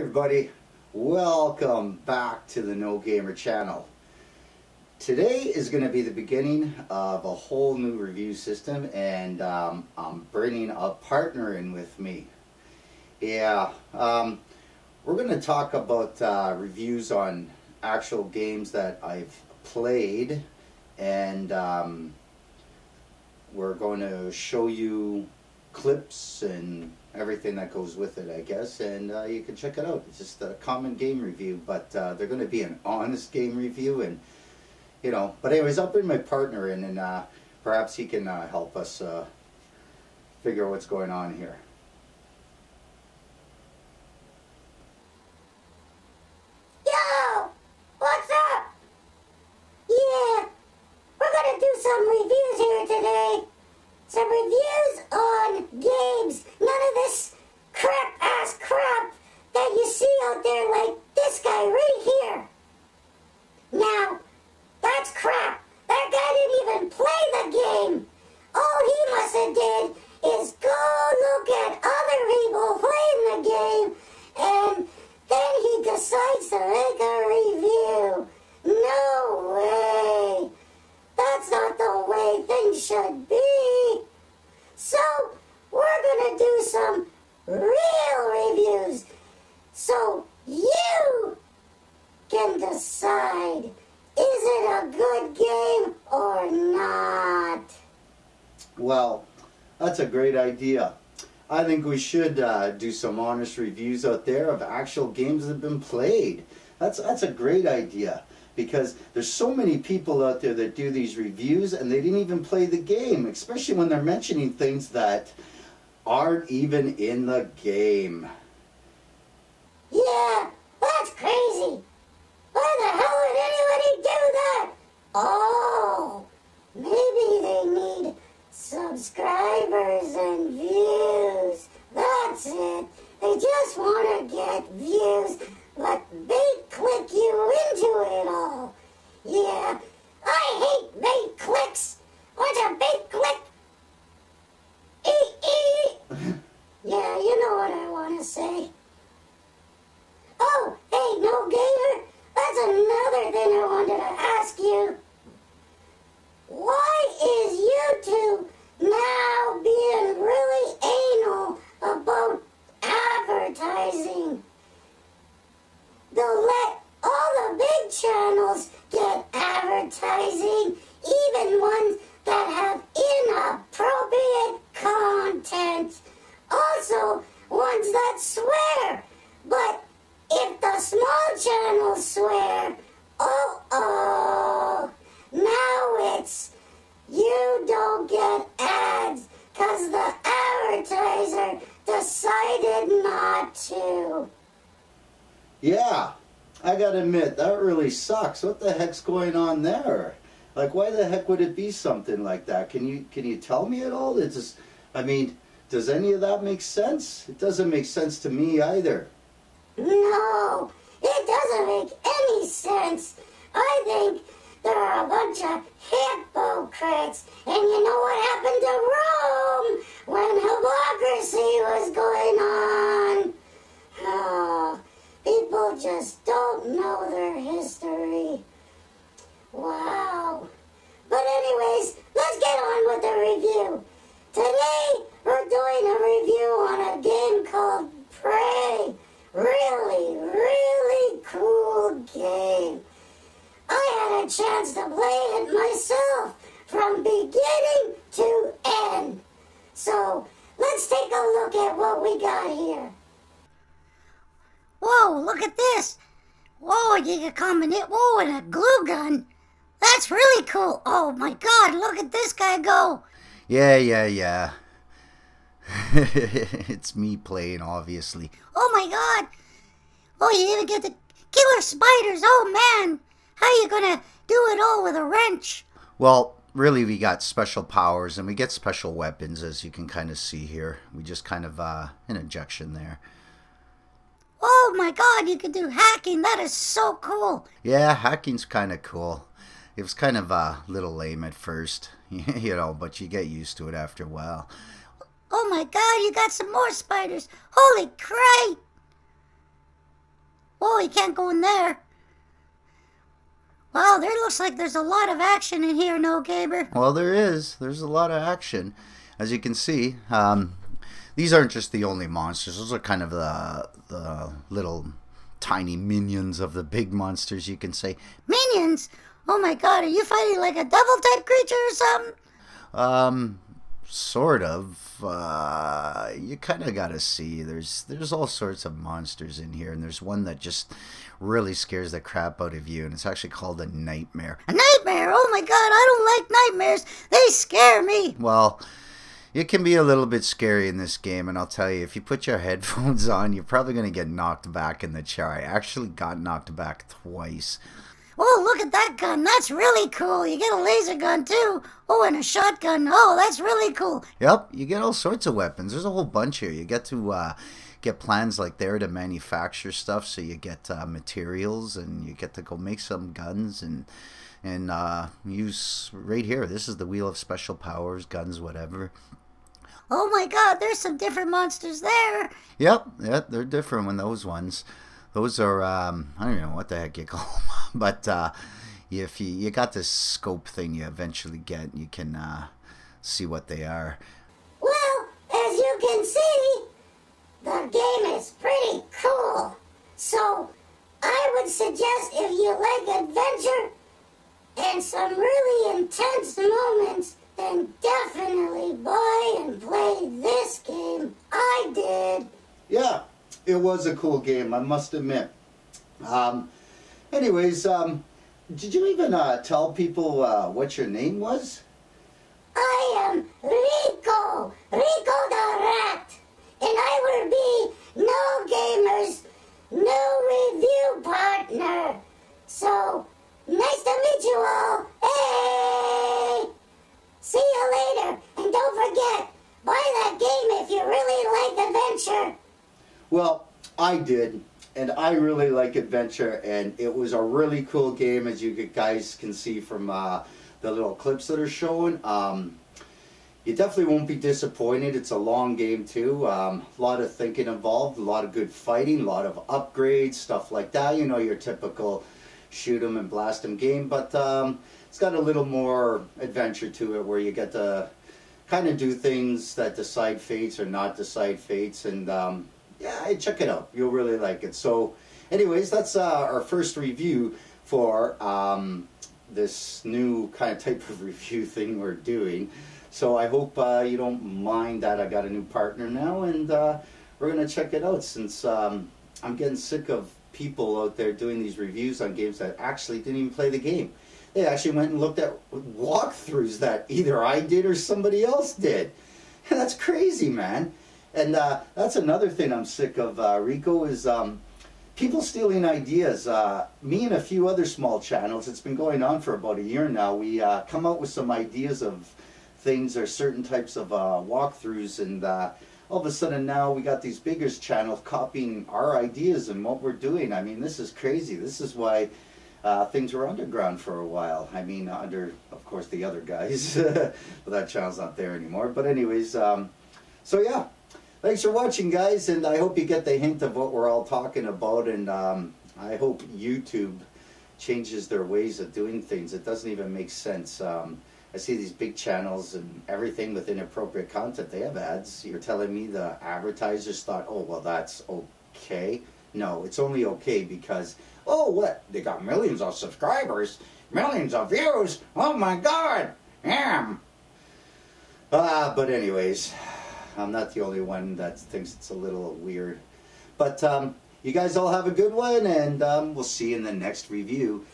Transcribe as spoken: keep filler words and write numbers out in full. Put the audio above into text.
everybody, welcome back to the No Gamer channel. Today is going to be the beginning of a whole new review system, and um, I'm bringing a partner in with me. Yeah, um, we're going to talk about uh, reviews on actual games that I've played, and um, we're going to show you clips and everything that goes with it, I guess, and uh, you can check it out. It's just a common game review, but uh, they're going to be an honest game review, and you know. But anyways, I'll bring my partner in, and uh, perhaps he can uh, help us uh, figure out what's going on here. Yo, what's up? Yeah, we're gonna do some reviews here today. Some reviews on games. None of this crap-ass crap that you see out there like this guy right here. Now, that's crap. That guy didn't even play the game. All he must have did is go look at other people playing the game, and then he decides to make a review. No way. That's not the way things should be. So, we're gonna do some real reviews so you can decide, is it a good game or not? Well, that's a great idea. I think we should uh, do some honest reviews out there of actual games that have been played. That's, that's a great idea, because there's so many people out there that do these reviews and they didn't even play the game, especially when they're mentioning things that aren't even in the game. Yeah, that's crazy. Why the hell would anybody do that? Oh, maybe they need subscribers and views. That's it. They just want to get views, but they click you into it all. Yeah, I hate bait clicks. What's a bait click? Eee -e. Yeah, you know what I want to say. Oh, hey, No Gamer, that's another thing I wanted to ask you. Why is YouTube now being really anal about advertising? They'll let all the big channels get advertising, even ones that have inappropriate content. Also, ones that swear. But if the small channels swear, uh-oh, now it's you don't get ads because the advertiser decided not to. Yeah, I gotta admit, that really sucks. What the heck's going on there? Like, why the heck would it be something like that? Can you can you tell me at all? It's just, I mean, does any of that make sense? It doesn't make sense to me either. No, it doesn't make any sense. I think there are a bunch of hypocrites. And you know what happened to Rome when hypocrisy was going on? Oh, people just don't know their history. Wow. But anyways, let's get on with the review. Today, we're doing a review on a game called Prey. Really, really cool game. I had a chance to play it myself from beginning to end. So, let's take a look at what we got here. Whoa, look at this. Whoa, you can comment it. Whoa, and a glue gun. That's really cool. Oh my god, look at this guy go. Yeah, yeah, yeah. It's me playing, obviously. Oh my god. Oh, you even get the killer spiders. Oh man. How are you going to do it all with a wrench? Well, really, we got special powers, and we get special weapons, as you can kind of see here. We just kind of, uh, an injection there. Oh my god, you can do hacking. That is so cool. Yeah, hacking's kind of cool. It was kind of a little lame at first, you know, but you get used to it after a while. Oh my god, you got some more spiders. Holy crap. Oh, you can't go in there. Wow, there looks like there's a lot of action in here, NoGamer. Well, there is. There's a lot of action. As you can see, um, these aren't just the only monsters. Those are kind of the, the little tiny minions of the big monsters, you can say. Minions? Oh my god, are you fighting like a devil-type creature or something? Um... Sort of. Uh, you kind of gotta see. There's there's all sorts of monsters in here, and there's one that just really scares the crap out of you, and it's actually called a nightmare. A nightmare? Oh my god, I don't like nightmares. They scare me. Well, it can be a little bit scary in this game, and I'll tell you, if you put your headphones on, you're probably gonna get knocked back in the chair. I actually got knocked back twice. Oh, look at that gun. That's really cool. You get a laser gun, too. Oh, and a shotgun. Oh, that's really cool. Yep, you get all sorts of weapons. There's a whole bunch here. You get to uh, get plans like there to manufacture stuff, so you get uh, materials, and you get to go make some guns and and uh, use right here. This is the wheel of special powers, guns, whatever. Oh, my God. There's some different monsters there. Yep, yep, they're different than those ones. Those are, um, I don't even know what the heck you call them. But uh, if you, you got this scope thing you eventually get, you can uh, see what they are. Well, as you can see, the game is pretty cool. So I would suggest if you like adventure and some really intense moments, then definitely buy and play this game. I did. Yeah, it was a cool game, I must admit. Um... Anyways, um, did you even uh, tell people uh, what your name was? I am Rico, Rico the Ratt, and I will be NoGamer's new review partner. So, nice to meet you all. Hey! See you later, and don't forget, buy that game if you really like adventure. Well, I did. And I really like adventure, and it was a really cool game, as you guys can see from uh, the little clips that are showing. Um, you definitely won't be disappointed. It's a long game too. Um, a lot of thinking involved, a lot of good fighting, a lot of upgrades, stuff like that. You know, your typical shoot 'em and blast 'em game, but um, it's got a little more adventure to it, where you get to kind of do things that decide fates or not decide fates, and. Um, Yeah, check it out. You'll really like it. So, anyways, that's uh, our first review for um, this new kind of type of review thing we're doing. So I hope uh, you don't mind that I got a new partner now, and uh, we're going to check it out, since um, I'm getting sick of people out there doing these reviews on games that actually didn't even play the game. They actually went and looked at walkthroughs that either I did or somebody else did. And that's crazy, man. And uh, that's another thing I'm sick of, uh, Rico, is um, people stealing ideas. Uh, me and a few other small channels, it's been going on for about a year now, we uh, come out with some ideas of things or certain types of uh, walkthroughs, and uh, all of a sudden now we got these bigger channels copying our ideas and what we're doing. I mean, this is crazy. This is why uh, things were underground for a while. I mean, under, of course, the other guys. But that channel's not there anymore. But anyways, um, so yeah. Thanks for watching, guys, and I hope you get the hint of what we're all talking about, and um, I hope YouTube changes their ways of doing things. It doesn't even make sense. Um, I see these big channels and everything with inappropriate content. They have ads. You're telling me the advertisers thought, oh, well, that's okay. No, it's only okay because, oh, what? They got millions of subscribers, millions of views. Oh, my God. Damn. Ah, but anyways... I'm not the only one that thinks it's a little weird. But um, you guys all have a good one, and um, we'll see you in the next review.